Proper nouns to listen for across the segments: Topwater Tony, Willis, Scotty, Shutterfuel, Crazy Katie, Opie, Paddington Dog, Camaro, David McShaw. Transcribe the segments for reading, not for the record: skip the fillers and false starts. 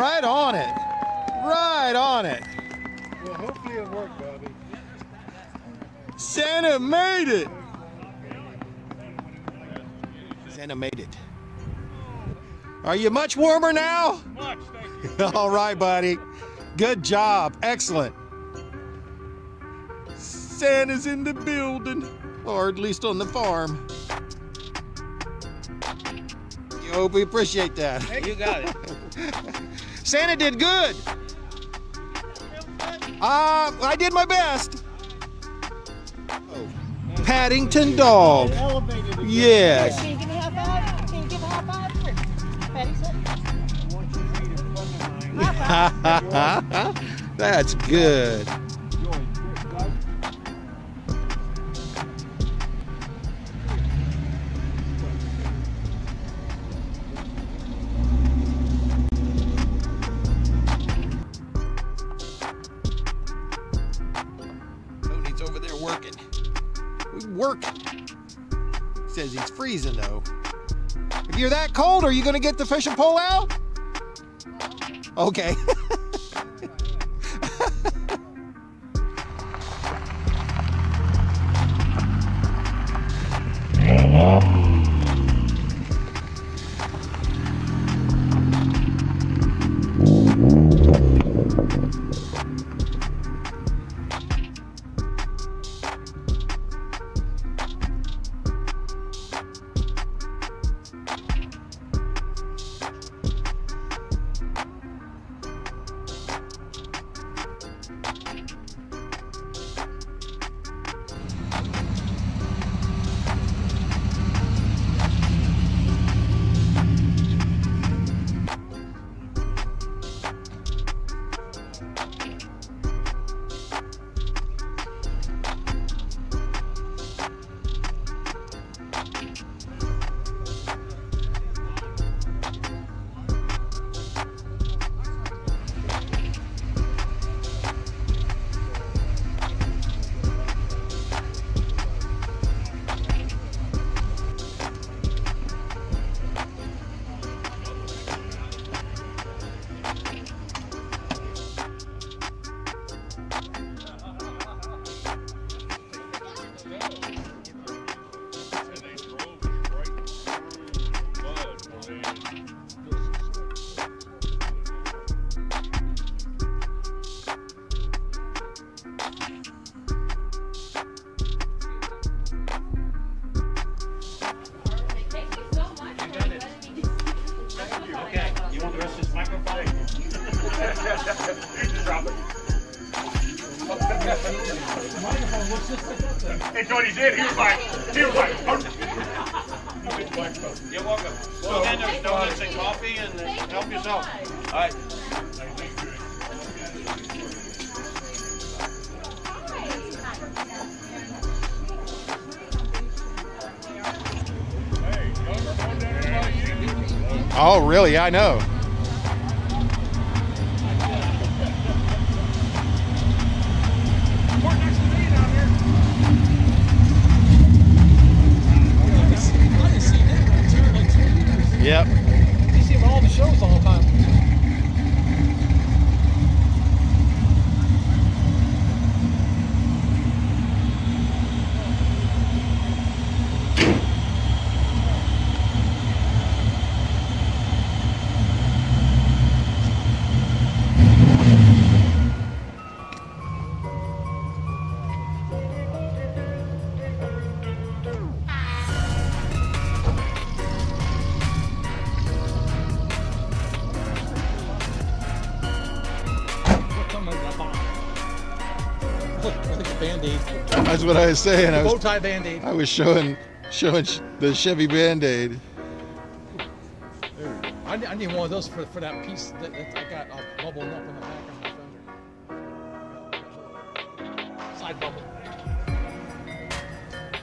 right on it. Right on it. Well, hopefully it worked, Bobby. Santa made it. Santa made it. Are you much warmer now? Much, thank you. All right, buddy. Good job. Excellent. Santa's in the building, or at least on the farm. Yo, we appreciate that. Hey, you got it. Santa did good. I did my best. Oh. Paddington Dog. Yes. Can you give a high five? Can you give a high five for Paddington? That's good. Says he's freezing though. If you're that cold, are you gonna get the fishing pole out? Okay. Oh, really? I know. Yep. You see him at all the shows all the time. That's what I was saying. I was, bow tie Band-Aid. I was showing the Chevy Band-Aid. I need one of those for that piece that I got bubbling up in the back of my fender. Side bubble.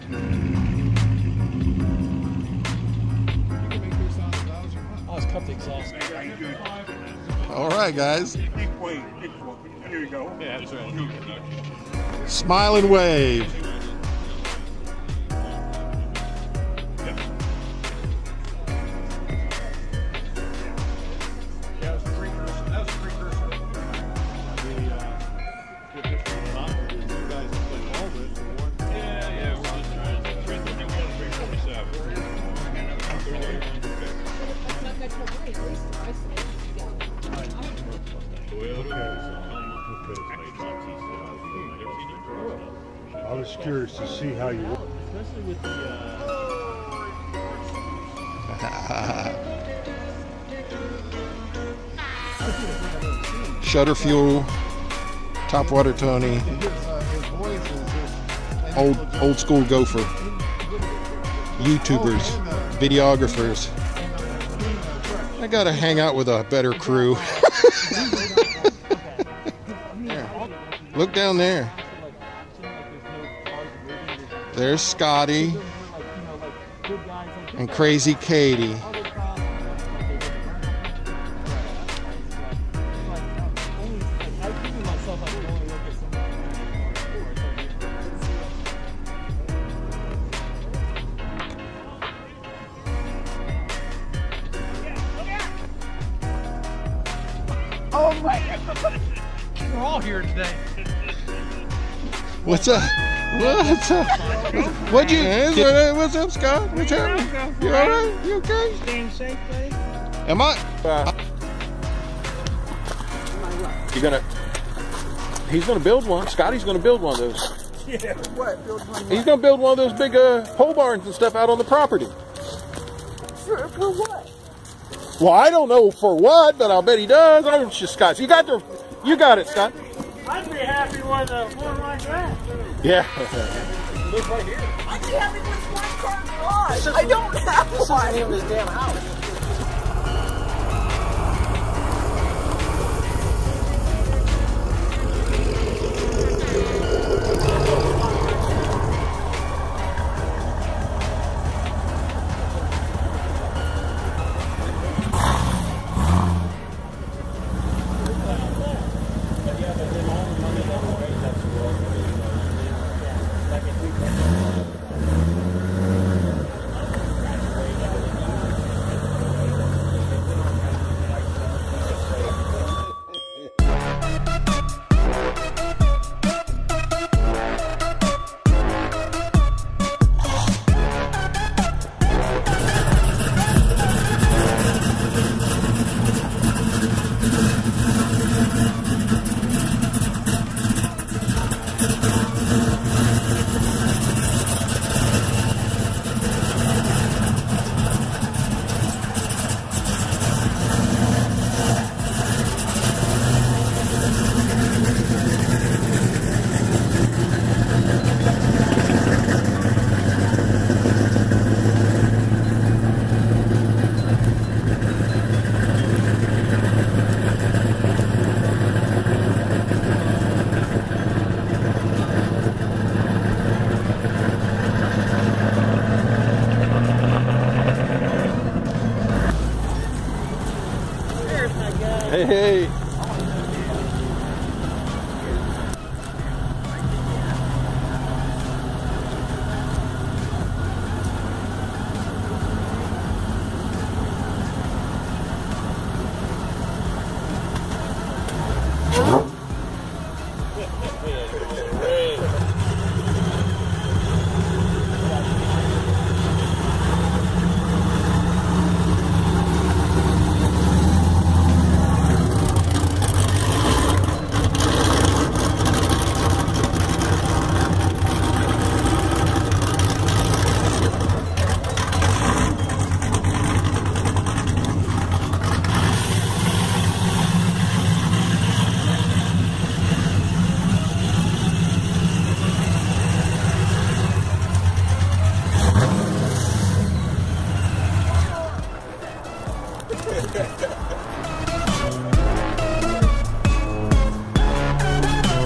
You can make yours out of those or what? Oh, it's cut the exhaust. All right, guys. Here you go. Yeah, that's right. Smile and wave. just curious to see how you work. Especially with the... Shutterfuel, Topwater Tony, old school gopher, YouTubers, videographers. I gotta hang out with a better crew. Look down there. There's Scotty and Crazy Katie. Oh my God! We're all here today. What's up? What's up? What'd you? What's up, Scott? What's happening? You all right? You okay? Staying safe, buddy. Am I? You gonna? He's gonna build one. Scotty's gonna build one of those. Yeah. What? Build one. He's gonna build one of those big pole barns and stuff out on the property. For what? Well, I don't know for what, but I'll bet he does. I was just Scott. You got it, Scott. I'd be happy with one like that. Yeah. Look right here. I'd be happy with one car garage. I don't have one. This isn't even his damn house. Hey, hey.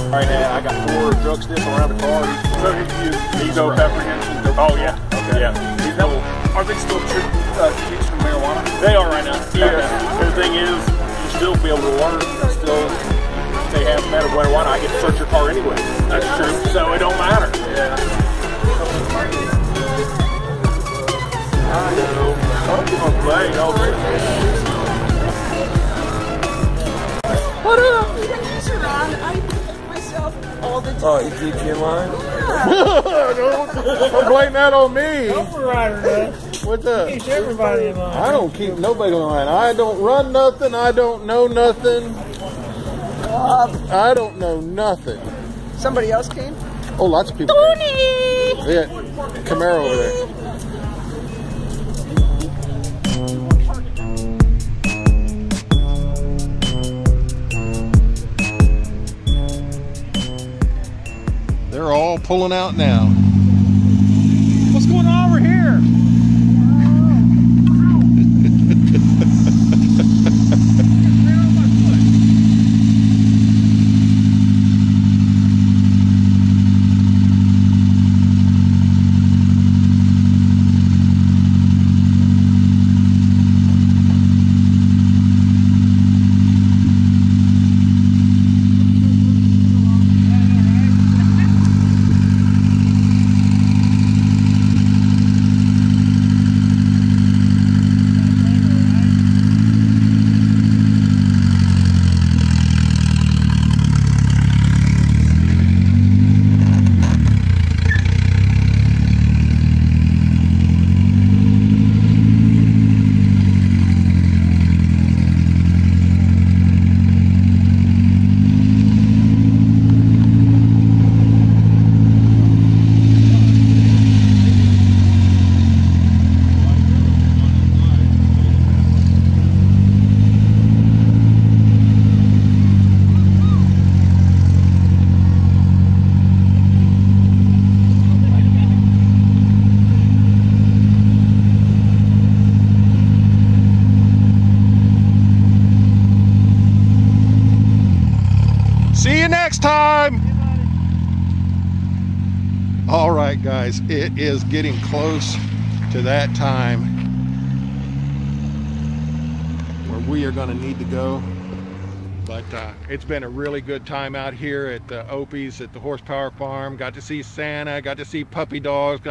Alright, I got 4 drug sniffs around the car. So he's no apprehension. Oh yeah. Okay. Yeah. He's no, are they still kids from marijuana? They are right now. Yeah. The thing is, you still be able to water them. Still, if they have marijuana, I get to search your car anyway. That's true. So it don't matter. Yeah. I know. What up? Oh, he keeps you in line? Yeah. Don't blame that on me. Overrider, what's up? He keeps everybody in line. I don't keep nobody in line. I don't run nothing. I don't know nothing. I don't know nothing. Somebody else came? Oh, lots of people. Tony! Yeah, Camaro over there. They're all pulling out now. What's going on over here? All right, guys, it is getting close to that time where we are going to need to go, but it's been a really good time out here at the Opie's at the Horsepower Farm. Got to see Santa, got to see puppy dogs,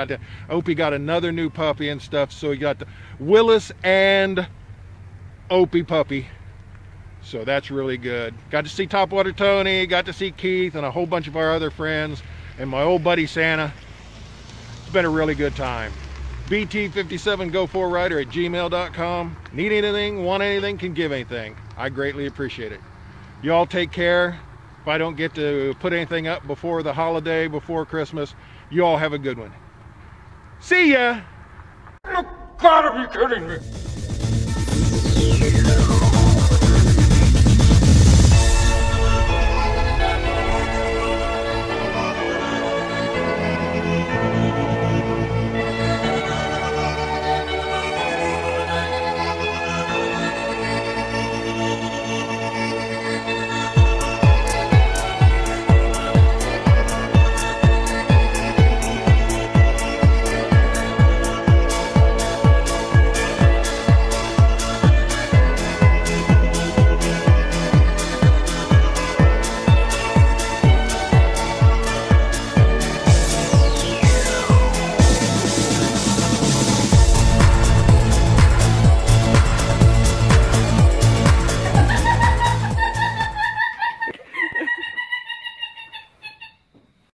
Opie got another new puppy and stuff, so you got the Willis and Opie puppy. So that's really good. Got to see Topwater Tony, got to see Keith and a whole bunch of our other friends and my old buddy Santa. It's been a really good time. BT57Go4Rider@gmail.com. Need anything, want anything, can give anything. I greatly appreciate it. Y'all take care. If I don't get to put anything up before the holiday, before Christmas, you all have a good one. See ya! You gotta be kidding me!